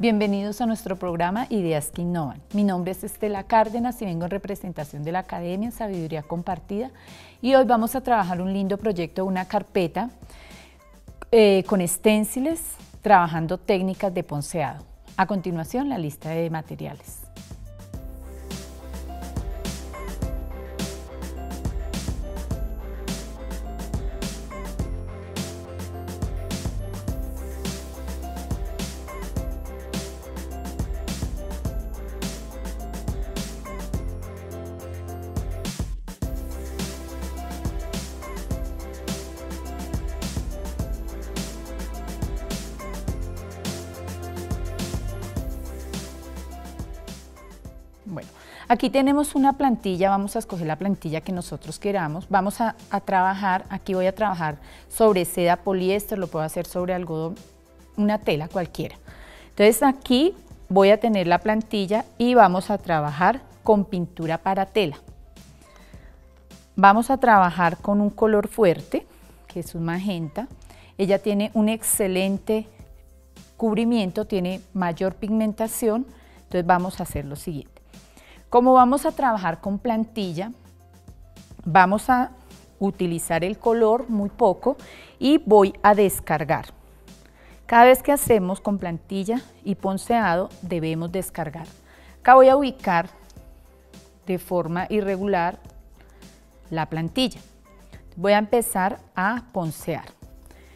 Bienvenidos a nuestro programa Ideas que Innovan. Mi nombre es Estela Cárdenas y vengo en representación de la Academia Sabiduría Compartida y hoy vamos a trabajar un lindo proyecto, una carpeta con esténciles, trabajando técnicas de ponceado. A continuación, la lista de materiales. Bueno, aquí tenemos una plantilla, vamos a escoger la plantilla que nosotros queramos, vamos a trabajar, aquí voy a trabajar sobre seda, poliéster, lo puedo hacer sobre algodón, una tela cualquiera. Entonces aquí voy a tener la plantilla y vamos a trabajar con pintura para tela. Vamos a trabajar con un color fuerte, que es un magenta. Ella tiene un excelente cubrimiento, tiene mayor pigmentación, entonces vamos a hacer lo siguiente. Como vamos a trabajar con plantilla, vamos a utilizar el color muy poco y voy a descargar. Cada vez que hacemos con plantilla y ponceado debemos descargar. Acá voy a ubicar de forma irregular la plantilla. Voy a empezar a poncear.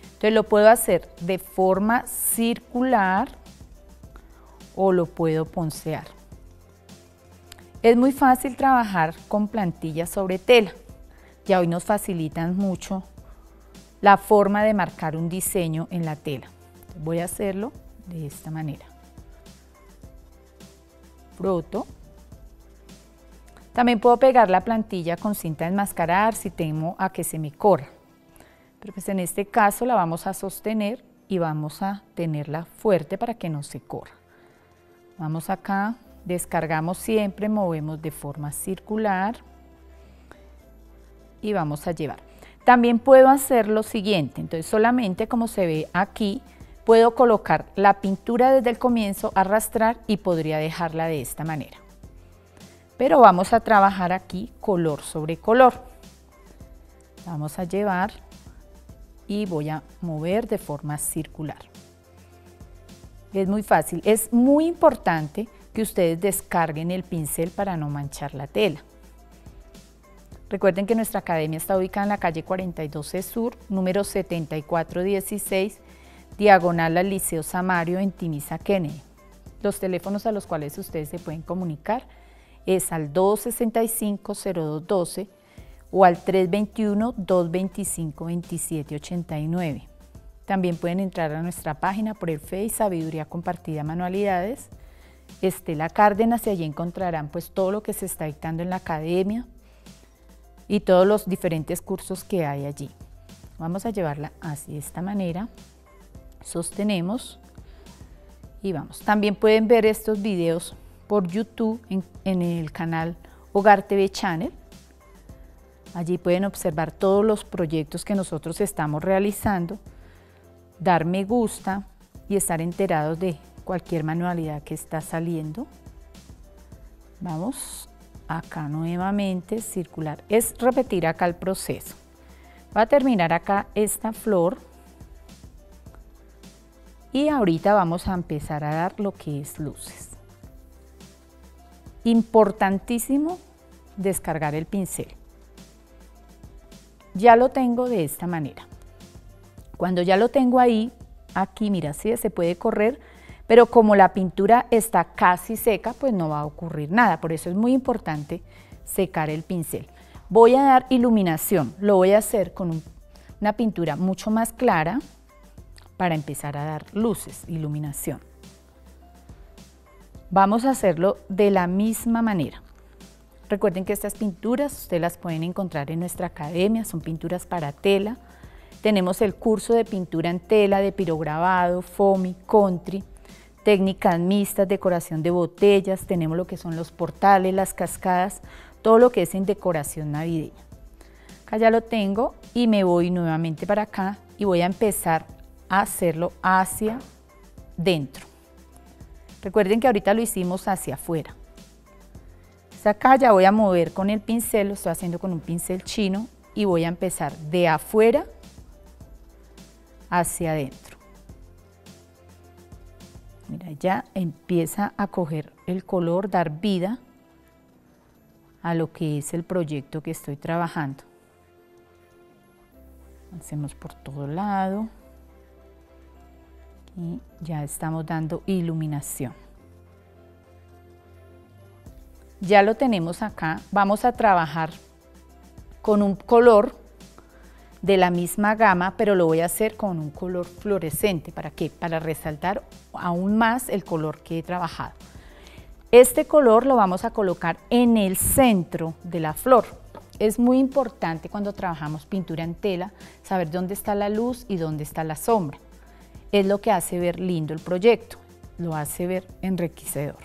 Entonces lo puedo hacer de forma circular o lo puedo poncear. Es muy fácil trabajar con plantillas sobre tela, ya hoy nos facilitan mucho la forma de marcar un diseño en la tela. Voy a hacerlo de esta manera. Froto. También puedo pegar la plantilla con cinta de enmascarar si temo a que se me corra. Pero pues en este caso la vamos a sostener y vamos a tenerla fuerte para que no se corra. Vamos acá. Descargamos siempre, movemos de forma circular y vamos a llevar. También puedo hacer lo siguiente, entonces solamente como se ve aquí, puedo colocar la pintura desde el comienzo, arrastrar y podría dejarla de esta manera. Pero vamos a trabajar aquí color sobre color. Vamos a llevar y voy a mover de forma circular. Es muy fácil, es muy importante que ustedes descarguen el pincel para no manchar la tela. Recuerden que nuestra academia está ubicada en la calle 42C Sur, número 7416, diagonal al Liceo Samario en Timizaquene. Los teléfonos a los cuales ustedes se pueden comunicar es al 265-0212 o al 321-225-2789. También pueden entrar a nuestra página por el Facebook Sabiduría Compartida Manualidades, Estela Cárdenas, y allí encontrarán pues todo lo que se está dictando en la academia y todos los diferentes cursos que hay allí. Vamos a llevarla así de esta manera, sostenemos y vamos. También pueden ver estos videos por YouTube en el canal Hogar TV Channel. Allí pueden observar todos los proyectos que nosotros estamos realizando, dar me gusta y estar enterados de cualquier manualidad que está saliendo. Vamos acá nuevamente circular, es repetir acá el proceso. Va a terminar acá esta flor y ahorita vamos a empezar a dar lo que es luces. Importantísimo descargar el pincel. Ya lo tengo de esta manera. Cuando ya lo tengo ahí, aquí mira, sí, se puede correr, pero como la pintura está casi seca, pues no va a ocurrir nada. Por eso es muy importante secar el pincel. Voy a dar iluminación, lo voy a hacer con una pintura mucho más clara para empezar a dar luces, iluminación. Vamos a hacerlo de la misma manera. Recuerden que estas pinturas ustedes las pueden encontrar en nuestra academia, son pinturas para tela. Tenemos el curso de pintura en tela, de pirograbado, foamy, country, técnicas mixtas, decoración de botellas, tenemos lo que son los portales, las cascadas, todo lo que es en decoración navideña. Acá ya lo tengo y me voy nuevamente para acá y voy a empezar a hacerlo hacia dentro. Recuerden que ahorita lo hicimos hacia afuera. Esta calla voy a mover con el pincel, lo estoy haciendo con un pincel chino y voy a empezar de afuera hacia adentro. Mira, ya empieza a coger el color, dar vida a lo que es el proyecto que estoy trabajando. Hacemos por todo lado y ya estamos dando iluminación. Ya lo tenemos acá, vamos a trabajar con un color de la misma gama, pero lo voy a hacer con un color fluorescente. ¿Para qué? Para resaltar aún más el color que he trabajado. Este color lo vamos a colocar en el centro de la flor. Es muy importante cuando trabajamos pintura en tela saber dónde está la luz y dónde está la sombra. Es lo que hace ver lindo el proyecto, lo hace ver enriquecedor.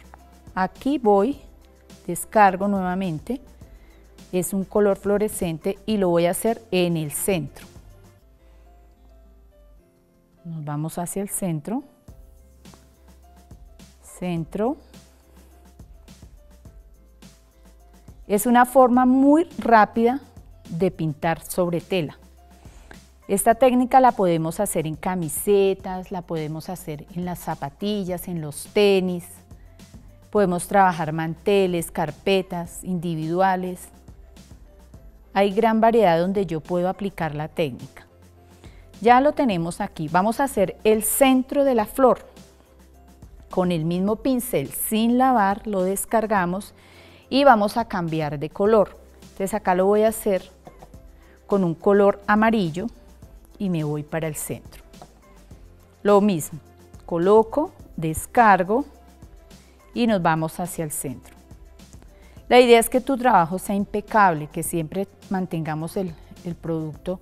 Aquí voy, descargo nuevamente, es un color fluorescente y lo voy a hacer en el centro. Nos vamos hacia el centro, centro. Es una forma muy rápida de pintar sobre tela. Esta técnica la podemos hacer en camisetas, la podemos hacer en las zapatillas, en los tenis. Podemos trabajar manteles, carpetas, individuales. Hay gran variedad donde yo puedo aplicar la técnica. Ya lo tenemos aquí. Vamos a hacer el centro de la flor. Con el mismo pincel, sin lavar, lo descargamos. Y vamos a cambiar de color. Entonces acá lo voy a hacer con un color amarillo y me voy para el centro. Lo mismo, coloco, descargo y nos vamos hacia el centro. La idea es que tu trabajo sea impecable, que siempre mantengamos el producto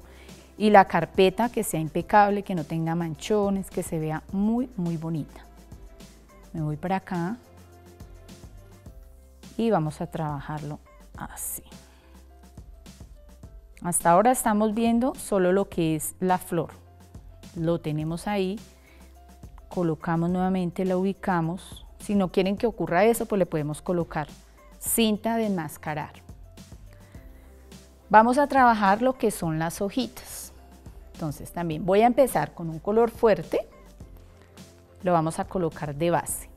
y la carpeta que sea impecable, que no tenga manchones, que se vea muy, muy bonita. Me voy para acá. Y vamos a trabajarlo así. Hasta ahora estamos viendo solo lo que es la flor. Lo tenemos ahí, colocamos nuevamente, la ubicamos. Si no quieren que ocurra eso, pues le podemos colocar cinta de enmascarar. Vamos a trabajar lo que son las hojitas. Entonces también voy a empezar con un color fuerte. Lo vamos a colocar de base.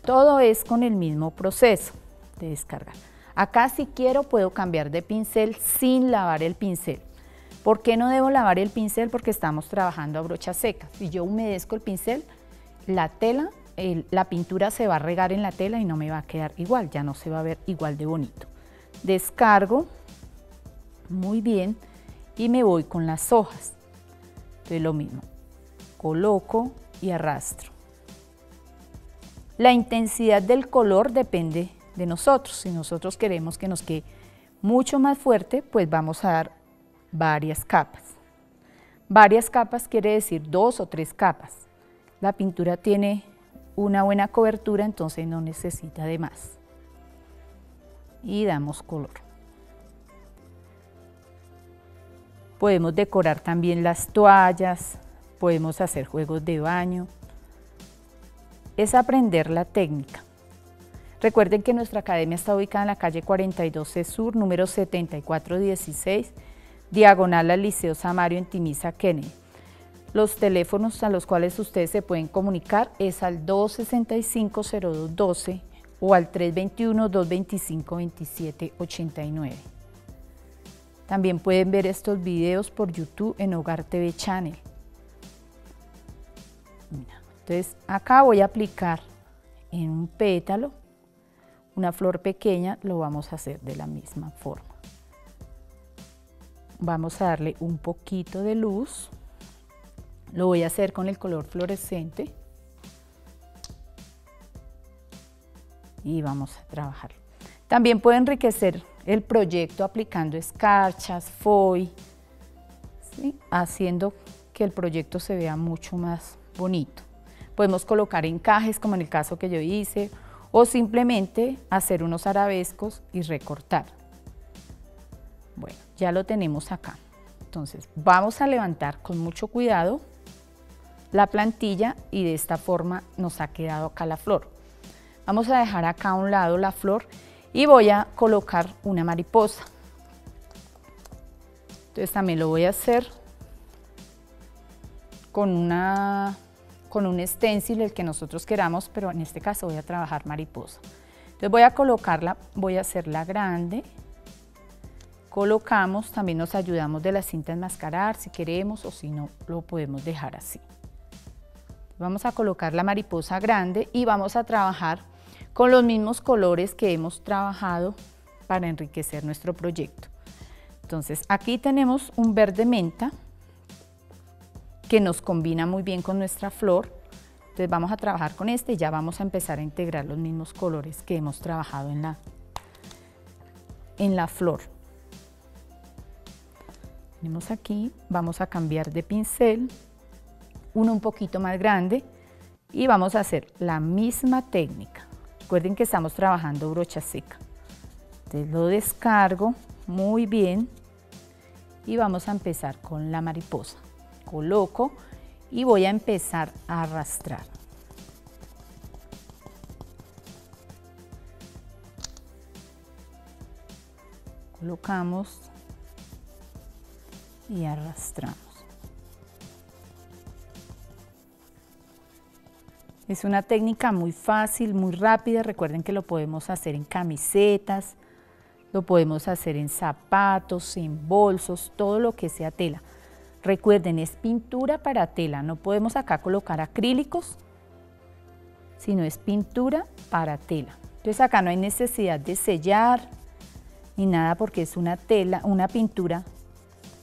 Todo es con el mismo proceso de descargar. Acá si quiero puedo cambiar de pincel sin lavar el pincel. ¿Por qué no debo lavar el pincel? Porque estamos trabajando a brocha seca. Si yo humedezco el pincel, la tela, la pintura se va a regar en la tela y no me va a quedar igual, ya no se va a ver igual de bonito. Descargo, muy bien, y me voy con las hojas. Entonces lo mismo, coloco y arrastro. La intensidad del color depende de nosotros. Si nosotros queremos que nos quede mucho más fuerte, pues vamos a dar varias capas. Varias capas quiere decir 2 o 3 capas. La pintura tiene una buena cobertura, entonces no necesita de más. Y damos color. Podemos decorar también las toallas, podemos hacer juegos de baño. Es aprender la técnica. Recuerden que nuestra academia está ubicada en la calle 42C Sur, número 7416, diagonal al Liceo Samario en Timizaquene. Los teléfonos a los cuales ustedes se pueden comunicar es al 265-0212 o al 321-225-2789. También pueden ver estos videos por YouTube en Hogar TV Channel. Mira. Entonces acá voy a aplicar en un pétalo una flor pequeña, lo vamos a hacer de la misma forma. Vamos a darle un poquito de luz, lo voy a hacer con el color fluorescente y vamos a trabajar. También puede enriquecer el proyecto aplicando escarchas, foil, ¿sí? Haciendo que el proyecto se vea mucho más bonito. Podemos colocar encajes, como en el caso que yo hice, o simplemente hacer unos arabescos y recortar. Bueno, ya lo tenemos acá. Entonces, vamos a levantar con mucho cuidado la plantilla y de esta forma nos ha quedado acá la flor. Vamos a dejar acá a un lado la flor y voy a colocar una mariposa. Entonces también lo voy a hacer con un stencil, el que nosotros queramos, pero en este caso voy a trabajar mariposa. Entonces voy a colocarla, voy a hacerla grande. Colocamos, también nos ayudamos de la cinta a enmascarar si queremos o si no lo podemos dejar así. Vamos a colocar la mariposa grande y vamos a trabajar con los mismos colores que hemos trabajado para enriquecer nuestro proyecto. Entonces aquí tenemos un verde menta que nos combina muy bien con nuestra flor. Entonces vamos a trabajar con este y ya vamos a empezar a integrar los mismos colores que hemos trabajado en la flor. Tenemos aquí, vamos a cambiar de pincel, uno un poquito más grande, y vamos a hacer la misma técnica. Recuerden que estamos trabajando brocha seca. Entonces lo descargo muy bien y vamos a empezar con la mariposa. Coloco y voy a empezar a arrastrar. Colocamos y arrastramos. Es una técnica muy fácil, muy rápida. Recuerden que lo podemos hacer en camisetas, lo podemos hacer en zapatos, en bolsos, todo lo que sea tela. Recuerden, es pintura para tela. No podemos acá colocar acrílicos, sino es pintura para tela. Entonces acá no hay necesidad de sellar ni nada porque es una tela, una pintura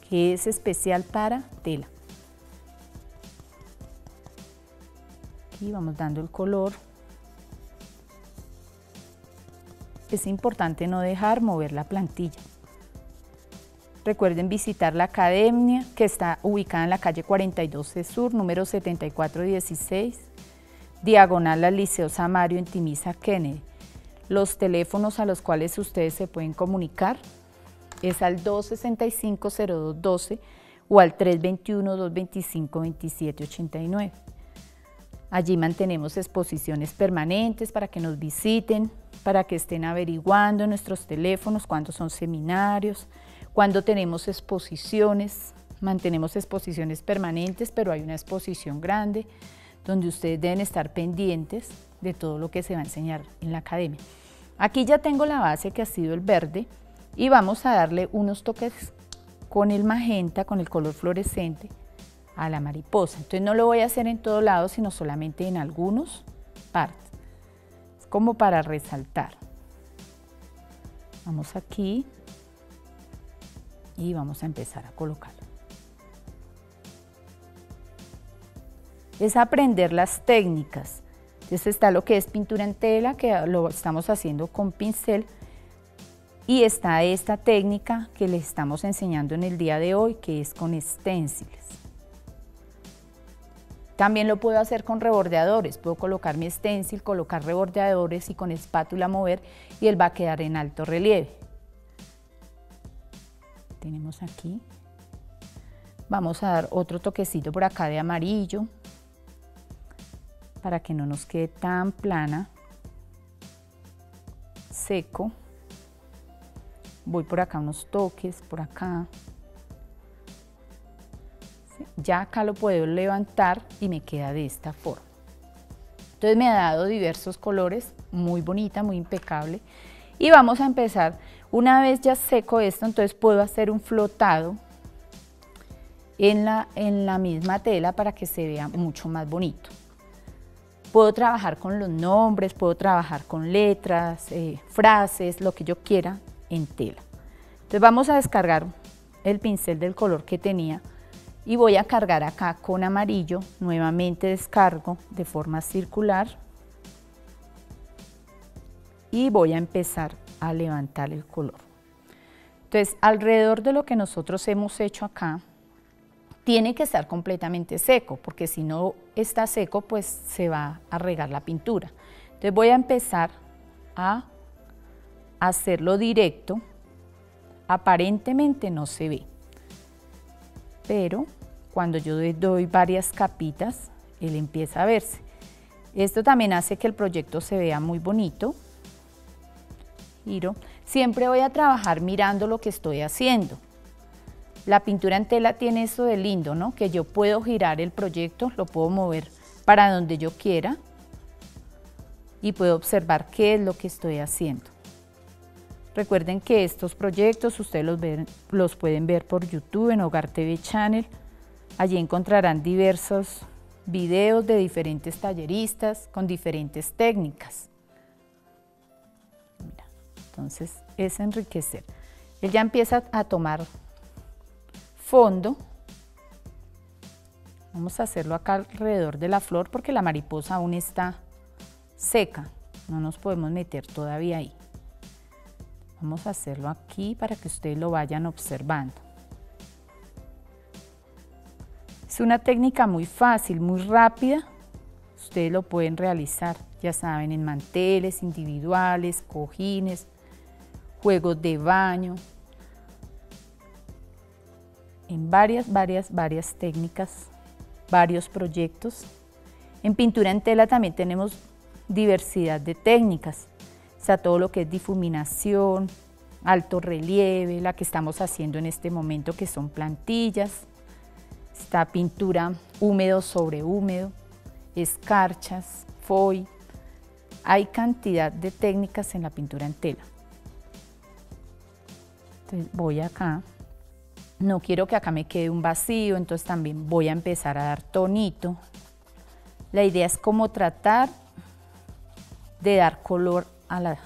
que es especial para tela. Y vamos dando el color. Es importante no dejar mover la plantilla. Recuerden visitar la academia, que está ubicada en la calle 42C Sur, número 7416, diagonal al Liceo Samario en Timizaquene. Los teléfonos a los cuales ustedes se pueden comunicar es al 265-0212 o al 321-225-2789. Allí mantenemos exposiciones permanentes para que nos visiten, para que estén averiguando nuestros teléfonos, cuándo son seminarios, cuándo tenemos exposiciones. Mantenemos exposiciones permanentes, pero hay una exposición grande donde ustedes deben estar pendientes de todo lo que se va a enseñar en la academia. Aquí ya tengo la base que ha sido el verde y vamos a darle unos toques con el magenta, con el color fluorescente, a la mariposa. Entonces no lo voy a hacer en todos lados, sino solamente en algunas partes, como para resaltar. Vamos aquí y vamos a empezar a colocarlo. Es aprender las técnicas. Entonces está lo que es pintura en tela, que lo estamos haciendo con pincel, y está esta técnica que les estamos enseñando en el día de hoy, que es con esténciles. También lo puedo hacer con rebordeadores, puedo colocar mi stencil, colocar rebordeadores y con espátula mover y él va a quedar en alto relieve. Tenemos aquí, vamos a dar otro toquecito por acá de amarillo para que no nos quede tan plana, seco. Voy por acá unos toques, por acá. Ya acá lo puedo levantar y me queda de esta forma. Entonces me ha dado diversos colores, muy bonita, muy impecable. Y vamos a empezar, una vez ya seco esto, entonces puedo hacer un flotado en la misma tela para que se vea mucho más bonito. Puedo trabajar con los nombres, puedo trabajar con letras, frases, lo que yo quiera en tela. Entonces vamos a descargar el pincel del color que tenía y voy a cargar acá con amarillo, nuevamente descargo de forma circular y voy a empezar a levantar el color. Entonces alrededor de lo que nosotros hemos hecho acá tiene que estar completamente seco, porque si no está seco pues se va a regar la pintura. Entonces voy a empezar a hacerlo directo, aparentemente no se ve. Pero cuando yo doy varias capitas, él empieza a verse. Esto también hace que el proyecto se vea muy bonito. Giro. Siempre voy a trabajar mirando lo que estoy haciendo. La pintura en tela tiene esto de lindo, ¿no? Que yo puedo girar el proyecto, lo puedo mover para donde yo quiera y puedo observar qué es lo que estoy haciendo. Recuerden que estos proyectos ustedes los pueden ver por YouTube en Hogar TV Channel. Allí encontrarán diversos videos de diferentes talleristas con diferentes técnicas. Mira, entonces es enriquecer. Él ya empieza a tomar fondo. Vamos a hacerlo acá alrededor de la flor porque la mariposa aún está seca. No nos podemos meter todavía ahí. Vamos a hacerlo aquí para que ustedes lo vayan observando. Es una técnica muy fácil, muy rápida. Ustedes lo pueden realizar, ya saben, en manteles individuales, cojines, juegos de baño. En varias técnicas, varios proyectos. En pintura en tela también tenemos diversidad de técnicas. O sea, todo lo que es difuminación, alto relieve, la que estamos haciendo en este momento que son plantillas. Está pintura húmedo sobre húmedo, escarchas, foil. Hay cantidad de técnicas en la pintura en tela. Entonces voy acá. No quiero que acá me quede un vacío, entonces también voy a empezar a dar tonito. La idea es como tratar de dar color a la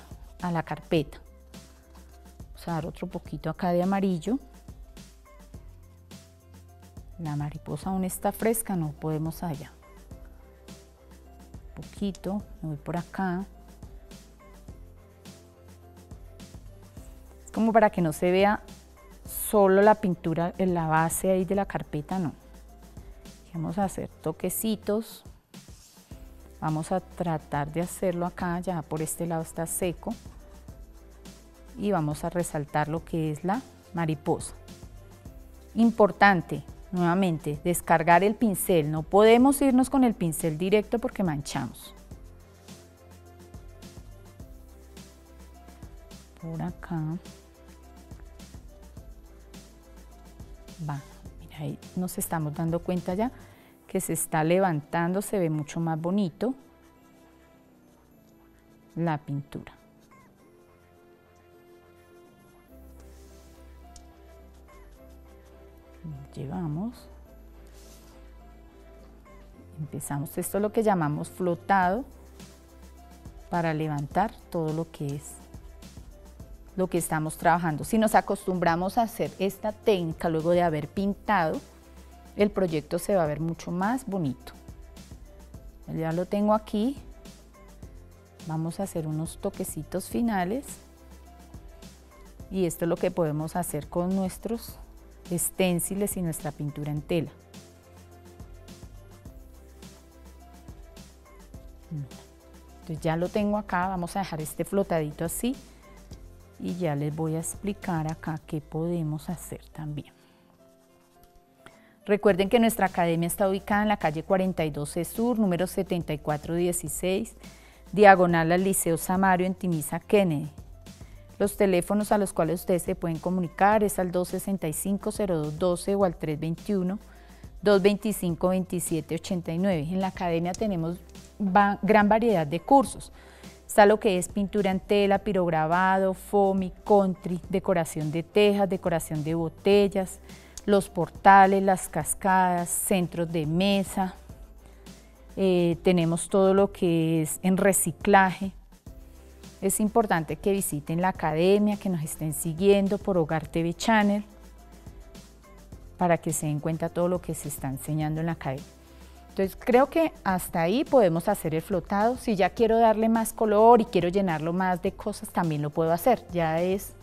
carpeta. Vamos a dar otro poquito acá de amarillo. La mariposa aún está fresca, no podemos allá. Un poquito, me voy por acá. Es como para que no se vea solo la pintura en la base ahí de la carpeta, no. Vamos a hacer toquecitos. Vamos a tratar de hacerlo acá, ya por este lado está seco. Y vamos a resaltar lo que es la mariposa. Importante. Nuevamente, descargar el pincel. No podemos irnos con el pincel directo porque manchamos. Por acá. Va, mira, ahí nos estamos dando cuenta ya que se está levantando, se ve mucho más bonito la pintura. Llevamos, empezamos, esto es lo que llamamos flotado para levantar todo lo que es lo que estamos trabajando. Si nos acostumbramos a hacer esta técnica luego de haber pintado, el proyecto se va a ver mucho más bonito. Ya lo tengo aquí, vamos a hacer unos toquecitos finales y esto es lo que podemos hacer con nuestros esténciles y nuestra pintura en tela. Entonces ya lo tengo acá, vamos a dejar este flotadito así y ya les voy a explicar acá qué podemos hacer también. Recuerden que nuestra academia está ubicada en la calle 42C Sur, número 7416, diagonal al Liceo Samario en Timizaquene. Los teléfonos a los cuales ustedes se pueden comunicar es al 265-0212 o al 321-225-2789. En la academia tenemos gran variedad de cursos. Está lo que es pintura en tela, pirograbado, foamy, country, decoración de tejas, decoración de botellas, los portales, las cascadas, centros de mesa. Tenemos todo lo que es en reciclaje. Es importante que visiten la academia, que nos estén siguiendo por Hogar TV Channel para que se den cuenta todo lo que se está enseñando en la academia. Entonces creo que hasta ahí podemos hacer el flotado. Si ya quiero darle más color y quiero llenarlo más de cosas, también lo puedo hacer. Ya es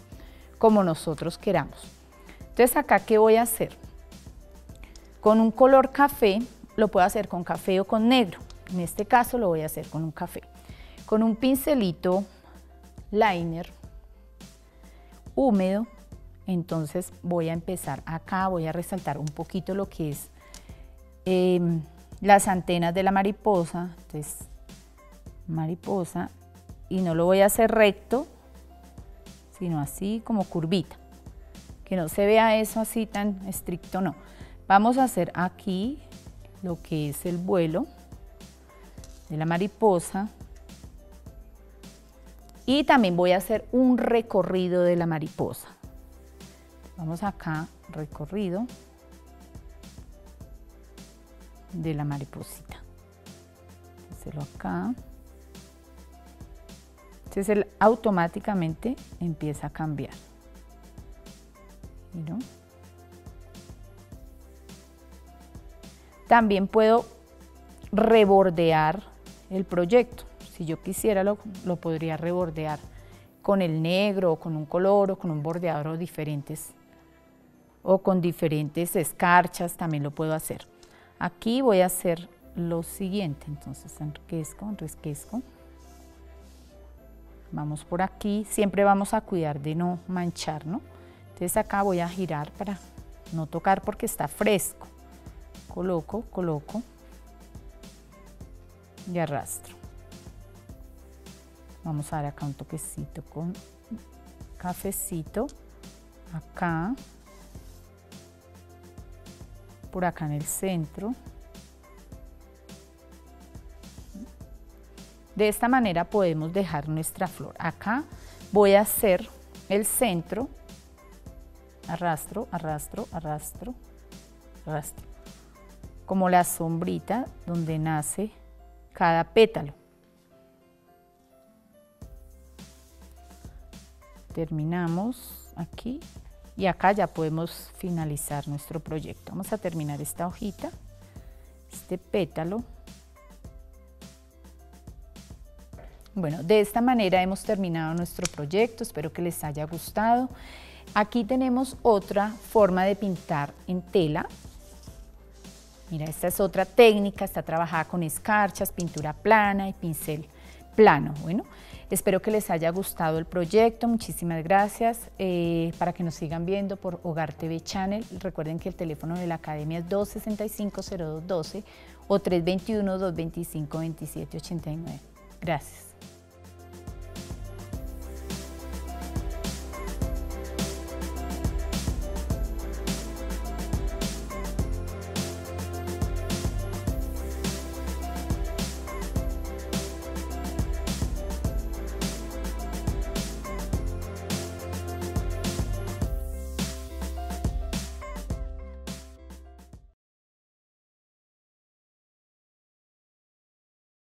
como nosotros queramos. Entonces acá, ¿qué voy a hacer? Con un color café, lo puedo hacer con café o con negro. En este caso lo voy a hacer con un café. Con un pincelito liner húmedo, entonces voy a empezar acá, voy a resaltar un poquito lo que es las antenas de la mariposa, entonces mariposa, y no lo voy a hacer recto, sino así como curvita, que no se vea eso así tan estricto, no. Vamos a hacer aquí lo que es el vuelo de la mariposa y también voy a hacer un recorrido de la mariposa. Vamos acá, recorrido de la mariposita. Hacerlo acá. Entonces él automáticamente empieza a cambiar. ¿No? También puedo rebordear el proyecto. Si yo quisiera lo podría rebordear con el negro, o con un color, o con un bordeador o diferentes, o con diferentes escarchas también lo puedo hacer. Aquí voy a hacer lo siguiente, entonces enriquezco, enriquezco. Vamos por aquí, siempre vamos a cuidar de no manchar, ¿no? Entonces acá voy a girar para no tocar porque está fresco. Coloco, coloco y arrastro. Vamos a dar acá un toquecito con cafecito, acá, por acá en el centro. De esta manera podemos dejar nuestra flor. Acá voy a hacer el centro, arrastro, arrastro, arrastro, arrastro, como la sombrita donde nace cada pétalo. Terminamos aquí y acá ya podemos finalizar nuestro proyecto. Vamos a terminar esta hojita, este pétalo. Bueno, de esta manera hemos terminado nuestro proyecto, espero que les haya gustado. Aquí tenemos otra forma de pintar en tela. Mira, esta es otra técnica, está trabajada con escarchas, pintura plana y pincel plano. Bueno, espero que les haya gustado el proyecto, muchísimas gracias. Para que nos sigan viendo por Hogar TV Channel, recuerden que el teléfono de la academia es 265-0212 o 321-225-2789. Gracias.